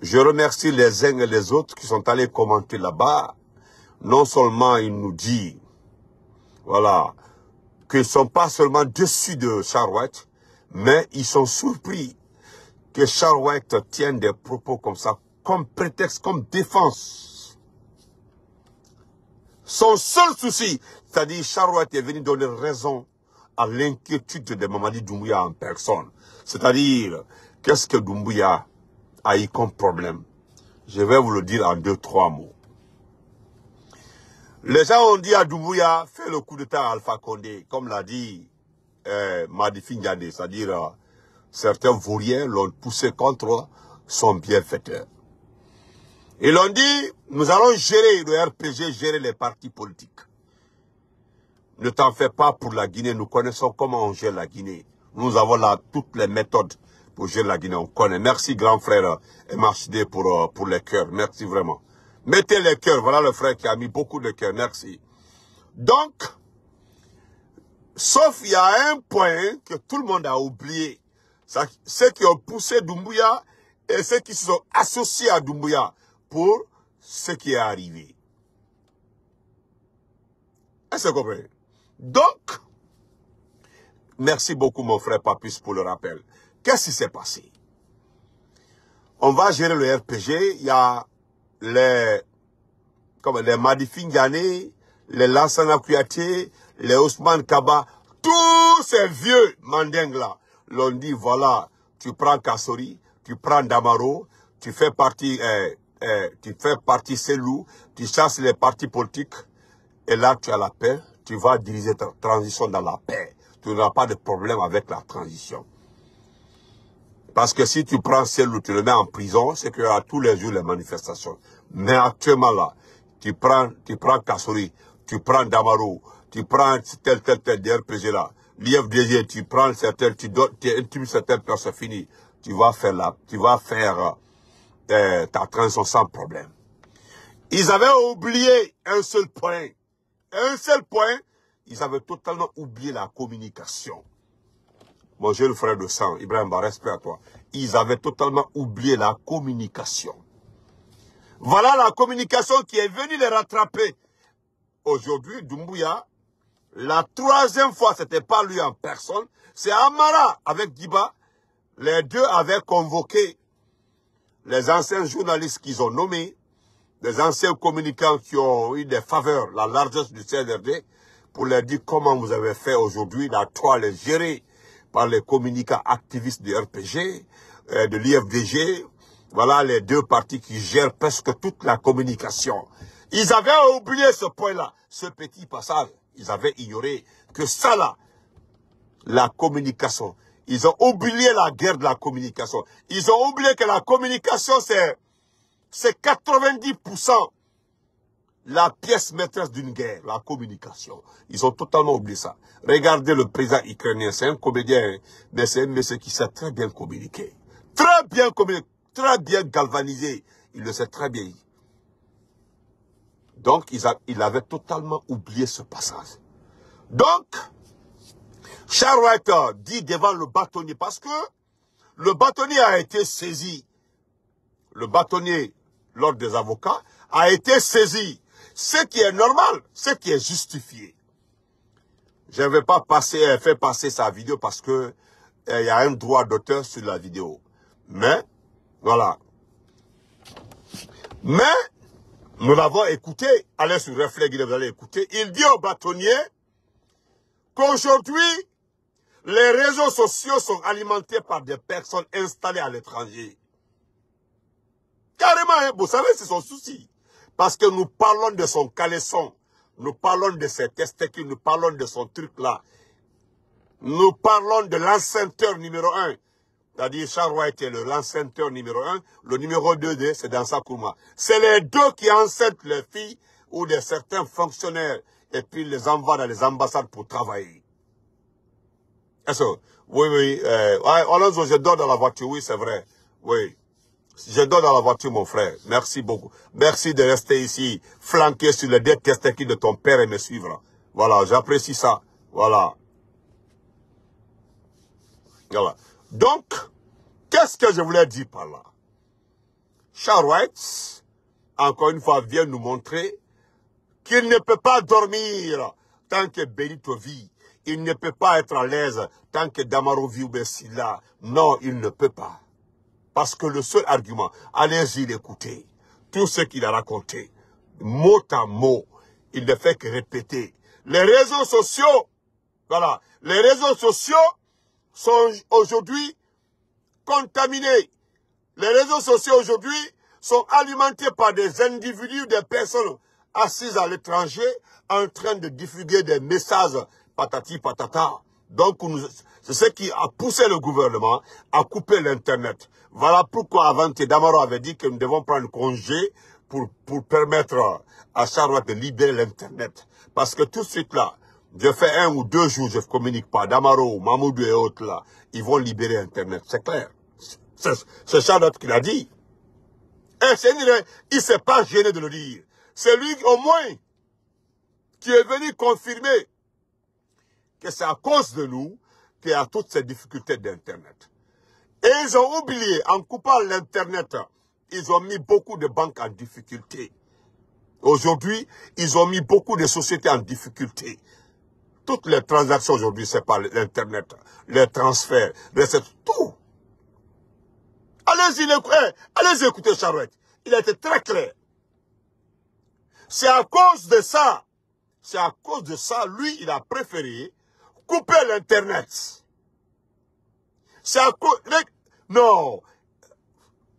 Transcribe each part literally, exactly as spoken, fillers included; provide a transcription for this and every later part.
Je remercie les uns et les autres qui sont allés commenter là-bas. Non seulement il nous dit, voilà, qu'ils ne sont pas seulement dessus de Charouette, mais ils sont surpris que Charouette tienne des propos comme ça, comme prétexte, comme défense. Son seul souci, c'est-à-dire Charouette est venu donner raison à l'inquiétude de Mamadi Doumbouya en personne. C'est-à-dire, qu'est-ce que Doumbouya a eu comme problème? Je vais vous le dire en deux, trois mots. Les gens ont dit à Doumbouya, fais le coup d'État à Alpha Condé, comme l'a dit euh, Madifin Yané, c'est-à-dire euh, certains vauriens l'ont poussé contre son bienfaiteur. Ils l'ont dit, nous allons gérer le R P G, gérer les partis politiques. Ne t'en fais pas pour la Guinée, nous connaissons comment on gère la Guinée. Nous avons là toutes les méthodes pour gérer la Guinée, on connaît. Merci grand frère M H D pour, pour les cœurs, merci vraiment. Mettez les cœurs, voilà le frère qui a mis beaucoup de cœurs, merci. Donc, sauf il y a un point que tout le monde a oublié. Ceux qui ont poussé Doumbouya et ceux qui se sont associés à Doumbouya pour ce qui est arrivé. Est-ce que vous comprenez? Donc, merci beaucoup mon frère Papus pour le rappel. Qu'est-ce qui s'est passé? On va gérer le R P G, il y a les, comme les Madifin Yané, les Lansana Kouyaté, les Ousmane Kaba, tous ces vieux mandingues-là, l'ont dit, voilà, tu prends Kassori, tu prends Damaro, tu fais partie, euh, euh, tu fais partie Selou, tu chasses les partis politiques, et là, tu as la paix, tu vas diriger ta transition dans la paix. Tu n'auras pas de problème avec la transition. Parce que si tu prends Selou, tu le mets en prison, c'est qu'il y a tous les jours les manifestations. Mais actuellement là, tu prends, tu prends Kassori, tu prends Damaro, tu prends tel, tel, tel, tel D R P G là, l'I F D G, tu prends certaines, tu donnes, tu intimes certaines personnes, c'est fini. Tu vas faire la, tu vas faire, euh, ta transition sans problème. Ils avaient oublié un seul point. Un seul point. Ils avaient totalement oublié la communication. Mon jeune frère de sang, Ibrahim, respect à toi. Ils avaient totalement oublié la communication. Voilà la communication qui est venue les rattraper. Aujourd'hui, Doumbouya, la troisième fois, c'était pas lui en personne, c'est Amara avec Diba. Les deux avaient convoqué les anciens journalistes qu'ils ont nommés, les anciens communicants qui ont eu des faveurs, la largesse du C N R D, pour leur dire comment vous avez fait aujourd'hui, la toile est gérée par les communicants activistes du R P G, euh, de l'I F D G. Voilà les deux partis qui gèrent presque toute la communication. Ils avaient oublié ce point-là, ce petit passage. Ils avaient ignoré que ça là, la communication. Ils ont oublié la guerre de la communication. Ils ont oublié que la communication, c'est c'est quatre-vingt-dix pour cent la pièce maîtresse d'une guerre, la communication. Ils ont totalement oublié ça. Regardez le président ukrainien, c'est un comédien, mais c'est un monsieur qui sait très bien communiquer. Très bien communiquer, très bien galvaniser. Il le sait très bien. Donc, ils, a, ils avaient totalement oublié ce passage. Donc, Charouette dit devant le bâtonnier, parce que le bâtonnier a été saisi. Le bâtonnier, l'ordre des avocats, a été saisi. Ce qui est normal, ce qui est justifié. Je ne vais pas passer, faire passer sa vidéo parce que il euh, y a un droit d'auteur sur la vidéo. Mais, voilà. Mais, nous l'avons écouté, allez sur le reflet, vous allez écouter. Il dit au bâtonnier qu'aujourd'hui, les réseaux sociaux sont alimentés par des personnes installées à l'étranger. Carrément, vous savez, c'est son souci. Parce que nous parlons de son caleçon, nous parlons de ses testicules, nous parlons de son truc-là. Nous parlons de l'enceinteur numéro un. C'est-à-dire, Charles Wright est l'enceinteur numéro un, le numéro deux, c'est dans sa Kouma. C'est les deux qui enceintent les filles ou de certains fonctionnaires et puis les envoient dans les ambassades pour travailler. Est-ce que, oui, oui, euh, alors je dors dans la voiture, oui, c'est vrai, oui. Je dors dans la voiture, mon frère, merci beaucoup. Merci de rester ici, flanqué sur les testicules de ton père et me suivre. Voilà, j'apprécie ça, voilà. Voilà. Donc, qu'est-ce que je voulais dire par là? Charles Wright, encore une fois, vient nous montrer qu'il ne peut pas dormir tant que Benito vit. Il ne peut pas être à l'aise tant que Damaro vit ou Sylla. Non, il ne peut pas. Parce que le seul argument, allez-y l'écouter. Tout ce qu'il a raconté, mot à mot, il ne fait que répéter. Les réseaux sociaux, voilà, les réseaux sociaux sont aujourd'hui contaminés. Les réseaux sociaux aujourd'hui sont alimentés par des individus, des personnes assises à l'étranger en train de diffuser des messages patati patata. Donc, c'est ce qui a poussé le gouvernement à couper l'Internet. Voilà pourquoi avant Damaro avait dit que nous devons prendre congé pour, pour permettre à Charlotte de libérer l'Internet. Parce que tout de suite là, je fais un ou deux jours, je ne communique pas. Damaro, Mamoudou et autres là, ils vont libérer Internet, c'est clair. C'est Charlotte qui l'a dit. Et c'est une, il ne s'est pas gêné de le dire. C'est lui au moins qui est venu confirmer que c'est à cause de nous qu'il y a toutes ces difficultés d'Internet. Et ils ont oublié, en coupant l'Internet, ils ont mis beaucoup de banques en difficulté. Aujourd'hui, ils ont mis beaucoup de sociétés en difficulté. Toutes les transactions aujourd'hui, c'est par l'Internet, les transferts, les tout. Allez-y écouter, allez écouter Charouette. Il a été très clair. C'est à cause de ça, c'est à cause de ça, lui, il a préféré couper l'Internet. C'est à cause... Non.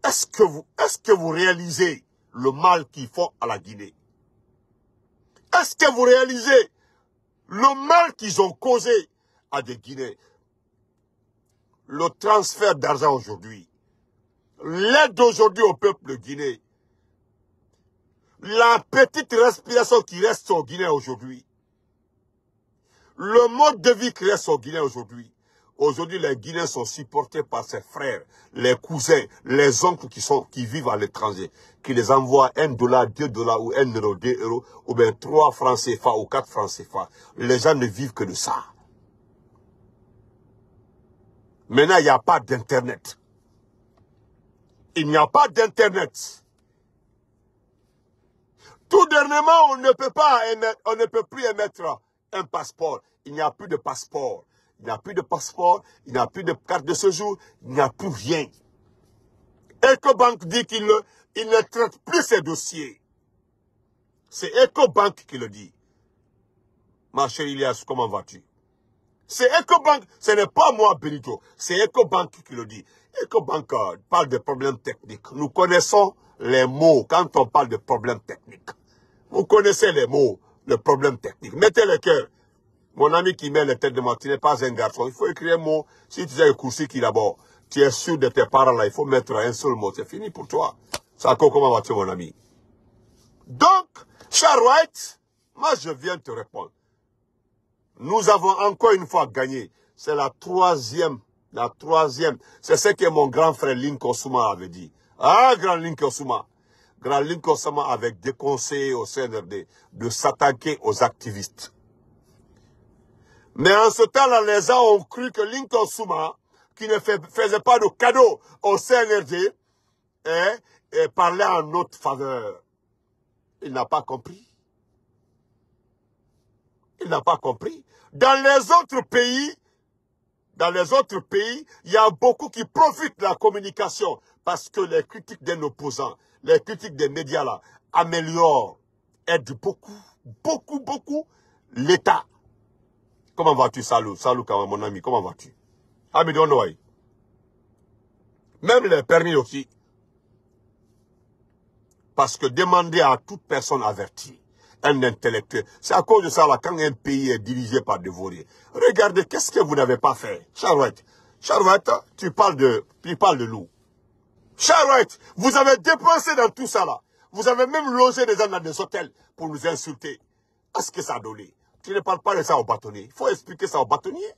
Est-ce que vous, est-ce que vous réalisez le mal qu'ils font à la Guinée? Est-ce que vous réalisez le mal qu'ils ont causé à des Guinéens? Le transfert d'argent aujourd'hui, l'aide aujourd'hui au peuple guinéen, la petite respiration qui reste au Guinée aujourd'hui, le mode de vie qui reste au Guinée aujourd'hui. Aujourd'hui, les Guinéens sont supportés par ses frères, les cousins, les oncles qui, sont, qui vivent à l'étranger, qui les envoient un dollar, deux dollars ou un euro, deux euros, ou bien trois francs C F A ou quatre francs C F A. Les gens ne vivent que de ça. Maintenant, il n'y a pas d'Internet. Il n'y a pas d'Internet. Tout dernièrement, on ne peut pas émettre, on ne peut plus émettre un passeport. Il n'y a plus de passeport. Il n'y a plus de passeport, il n'y a plus de carte de séjour, il n'y a plus rien. EcoBank dit qu'il ne, il ne traite plus ses dossiers. C'est EcoBank qui le dit. Ma chère Ilias, comment vas-tu? C'est EcoBank, ce n'est pas moi, Benito. C'est EcoBank qui le dit. EcoBank parle de problèmes techniques. Nous connaissons les mots quand on parle de problèmes techniques. Vous connaissez les mots, le problème technique. Mettez le cœur. Mon ami qui met les têtes de moi, tu n'es pas un garçon. Il faut écrire un mot. Si tu as un cours qui d'abord, tu es sûr de tes parents là, il faut mettre un seul mot. C'est fini pour toi. Sako, comment vas-tu, mon ami? Donc, Charouette, moi je viens te répondre. Nous avons encore une fois gagné. C'est la troisième, la troisième. C'est ce que mon grand frère Lincoln Suma avait dit. Ah, grand Lincoln Suma. Grand Lincoln Suma avait déconseillé au C N R D de s'attaquer aux activistes. Mais en ce temps-là, les gens ont cru que Lincoln Suma, qui ne fait, faisait pas de cadeau au C N R D, et, et parlait en notre faveur. Il n'a pas compris. Il n'a pas compris. Dans les autres pays, dans les autres pays, il y a beaucoup qui profitent de la communication parce que les critiques d'un opposant, les critiques des médias là, améliorent, aident beaucoup, beaucoup, beaucoup l'État. Comment vas-tu, Selou? Selou, mon ami, comment vas-tu? Amidonoï. Même les permis aussi. Parce que demander à toute personne avertie, un intellectuel, c'est à cause de ça, là, quand un pays est dirigé par des volets. Regardez, qu'est-ce que vous n'avez pas fait? Charouette, Charouette, tu parles de, tu parles de loup. Charouette, vous avez dépensé dans tout ça, là. Vous avez même logé des gens dans des hôtels pour nous insulter. Est-ce que ça a donné? Tu ne parles pas de ça aux bâtonniers. Il faut expliquer ça aux bâtonniers.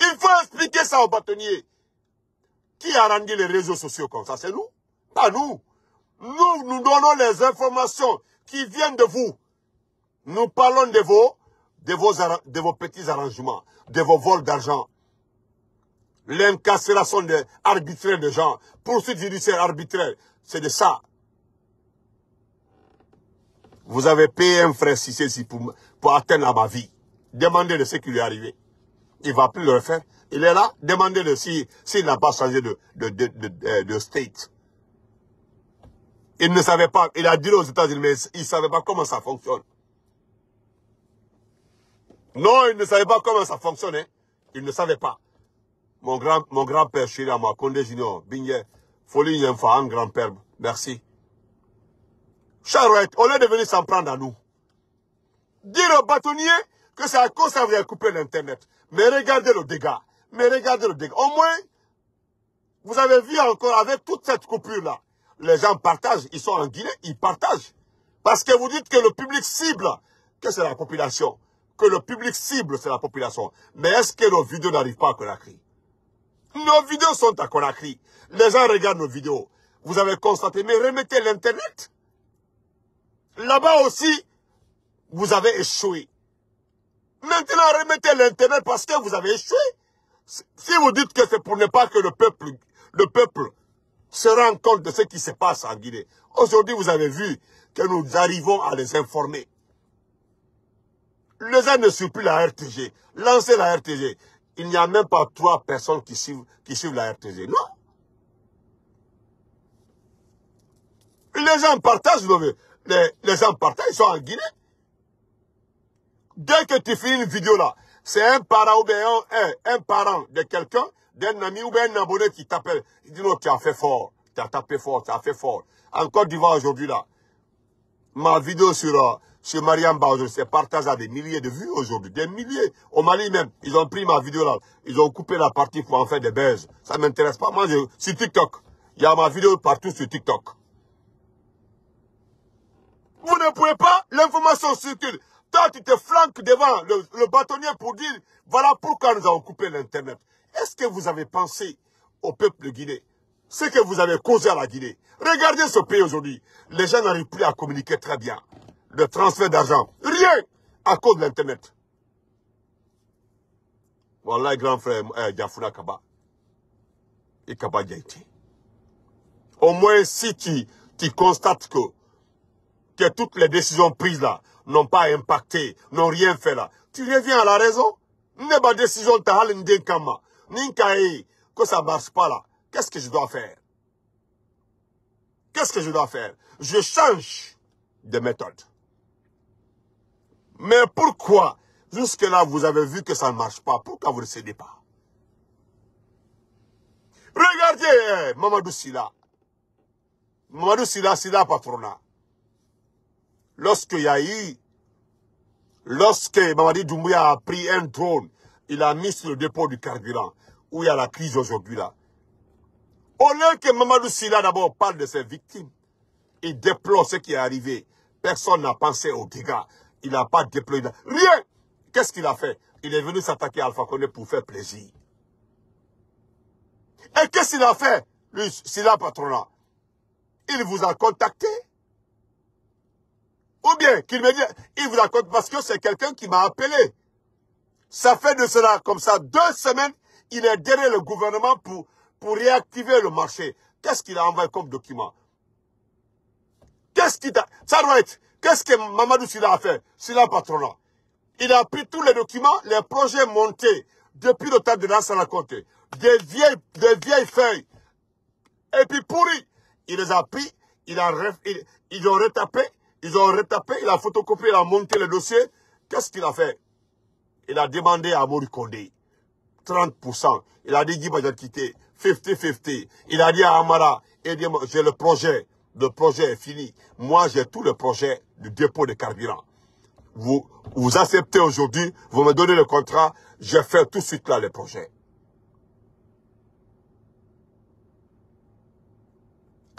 Il faut expliquer ça aux bâtonniers. Qui a rendu les réseaux sociaux comme ça? C'est nous? Pas nous. Nous, nous donnons les informations qui viennent de vous. Nous parlons de vos, de vos, de vos petits arrangements, de vos vols d'argent. l'incarcération arbitraire de gens, poursuite judiciaire arbitraire, c'est de ça. Vous avez payé un frère Cissé pour, pour atteindre à ma vie. Demandez de ce qui lui est arrivé. Il ne va plus le refaire. Il est là. Demandez de s'il si, si n'a pas changé de, de, de, de, de state. Il ne savait pas. Il a dit aux États-Unis, mais il ne savait pas comment ça fonctionne. Non, il ne savait pas comment ça fonctionnait. Il ne savait pas. Mon grand-père, mon grand chéri à moi, Condé Junior, Bingé, Folie Yemfa, un grand-père. Merci. Charouette, au lieu de venir s'en prendre à nous, dire aux bâtonniers que c'est à cause ça vient couper l'Internet. Mais regardez le dégât. Mais regardez le dégât. Au moins, vous avez vu encore avec toute cette coupure-là. Les gens partagent, ils sont en Guinée, ils partagent. Parce que vous dites que le public cible, que c'est la population. Que le public cible, c'est la population. Mais est-ce que nos vidéos n'arrivent pas à Conakry? Nos vidéos sont à Conakry. Les gens regardent nos vidéos. Vous avez constaté, mais remettez l'Internet. Là-bas aussi, vous avez échoué. Maintenant, remettez l'Internet parce que vous avez échoué. Si vous dites que c'est pour ne pas que le peuple, le peuple se rende compte de ce qui se passe en Guinée. Aujourd'hui, vous avez vu que nous arrivons à les informer. Les gens ne suivent plus la R T G. Lancez la R T G. Il n'y a même pas trois personnes qui suivent, qui suivent la R T G. Non. Les gens partagent nos vidéos. Les, les gens partagent, ils sont en Guinée. Dès que tu finis une vidéo là, c'est un parent ou bien un, un parent de quelqu'un, d'un ami ou bien un abonné qui t'appelle. Il dit non, tu as fait fort, tu as tapé fort, tu as fait fort. En Côte d'Ivoire aujourd'hui là, ma vidéo sur, sur Mariam Baouzou, c'est partagé à des milliers de vues aujourd'hui, des milliers. Au Mali même, ils ont pris ma vidéo là, ils ont coupé la partie pour en faire des baises. Ça ne m'intéresse pas. Moi, je, sur TikTok, il y a ma vidéo partout sur TikTok. Vous ne pouvez pas, l'information circule. Toi, tu te flanques devant le, le bâtonnier pour dire, voilà pourquoi nous avons coupé l'Internet. Est-ce que vous avez pensé au peuple guinéen, ce que vous avez causé à la Guinée? Regardez ce pays aujourd'hui. Les gens n'arrivent plus à communiquer très bien. Le transfert d'argent, rien à cause de l'Internet. Voilà, grand frère Diafuna Kaba. Et Kaba Diaïti. Au moins, si tu, tu constates que que toutes les décisions prises là n'ont pas impacté, n'ont rien fait là. Tu reviens à la raison. Ne pas décision tahal ndekama, ninkae que ça marche pas là. Qu'est-ce que je dois faire? Qu'est-ce que je dois faire? Je change de méthode. Mais pourquoi jusque-là vous avez vu que ça ne marche pas? Pourquoi vous ne cédez pas? Regardez eh, Mamadou Sylla. Mamadou Sylla, Sylla Patrona. Lorsqu'il y a eu, lorsque Mamadi Doumbouya a pris un drone, il a mis sur le dépôt du carburant, où il y a la crise aujourd'hui là. Au lieu que Mamadou Sylla d'abord parle de ses victimes, il déplore ce qui est arrivé. Personne n'a pensé aux dégâts. Il n'a pas déploré rien. Qu'est-ce qu'il a fait? Il est venu s'attaquer à Alpha Condé pour faire plaisir. Et qu'est-ce qu'il a fait, lui, Sylla Patrona? Il vous a contacté? Ou bien qu'il me dise, il vous raconte parce que c'est quelqu'un qui m'a appelé. Ça fait de cela comme ça, deux semaines, il est derrière le gouvernement pour, pour réactiver le marché. Qu'est-ce qu'il a envoyé comme document? Qu'est-ce qu'il a... Charouette, qu'est-ce que Mamadou Sylla a fait? Sylla Patrona. Il a pris tous les documents, les projets montés depuis le temps de Lansana Kouyaté. Des vieilles, des vieilles feuilles. Et puis pourri, il les a pris, il a, il, ils ont retapé. Ils ont retapé, il a photocopié, il a monté le dossier. Qu'est-ce qu'il a fait? Il a demandé à Mamadi Doumbouya trente pour cent. Il a dit Diba, j'ai quitté. cinquante cinquante. Il a dit à Amara, j'ai le projet. Le projet est fini. Moi, j'ai tout le projet du dépôt de carburant. Vous, vous acceptez aujourd'hui, vous me donnez le contrat, je fais tout de suite là le projet.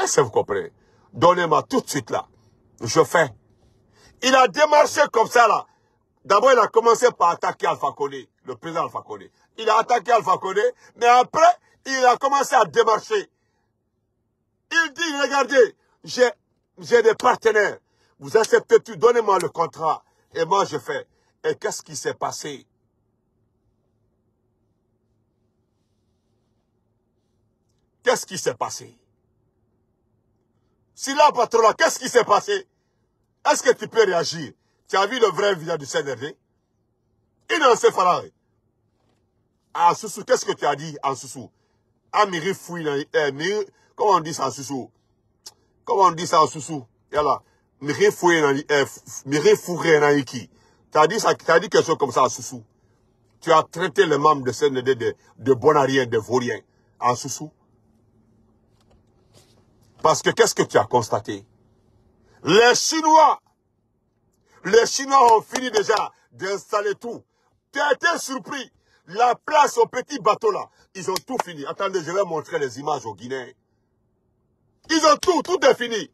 Est-ce que vous comprenez? Donnez-moi tout de suite là. Je fais. Il a démarché comme ça là. D'abord, il a commencé par attaquer Alpha Condé, le président Alpha Condé. Il a attaqué Alpha Condé, mais après, il a commencé à démarcher. Il dit, regardez, j'ai des partenaires. Vous acceptez tout, donnez-moi le contrat. Et moi, je fais. Et qu'est-ce qui s'est passé? Qu'est-ce qui s'est passé? Sylla Patrona, qu'est-ce qui s'est passé? Est-ce que tu peux réagir? Tu as vu le vrai visage du C N R D? Il n'en sait pas. Ah, Sousou, qu'est-ce que tu as dit en Sousou? Amiri fouille, comment on dit ça en Sousou? Comment on dit ça en Sousou? Yala, Miri fouille, Miri fouille, Naiki. Tu as dit ça, tu as dit quelque chose comme ça en Sousou. Tu as traité les membres de C N D de, de bonariens, de vauriens, en Sousou. Parce que qu'est-ce que tu as constaté? Les Chinois, les Chinois ont fini déjà d'installer tout. Tu as été surpris. La place au petit bateau là, ils ont tout fini. Attendez, je vais montrer les images aux Guinéens. Ils ont tout, tout est fini.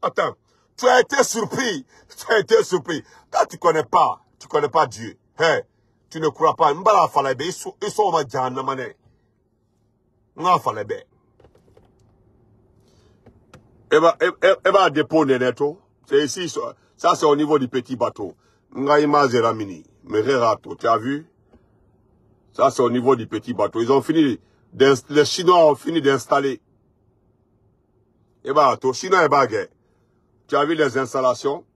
Attends, tu as été surpris. Tu as été surpris. Quand tu ne connais pas, tu ne connais pas Dieu. Hey, tu ne crois pas. Ils sont au Madjanamane. Eh bien, eh bien, dépôt Neneto. C'est ici, ça c'est au niveau du petit bateau. Ngaïma Zeramini. Mererato, tu as vu? Ça c'est au niveau du petit bateau. Ils ont fini, les Chinois ont fini d'installer. Eh bien, les Chinois, tu as vu les installations?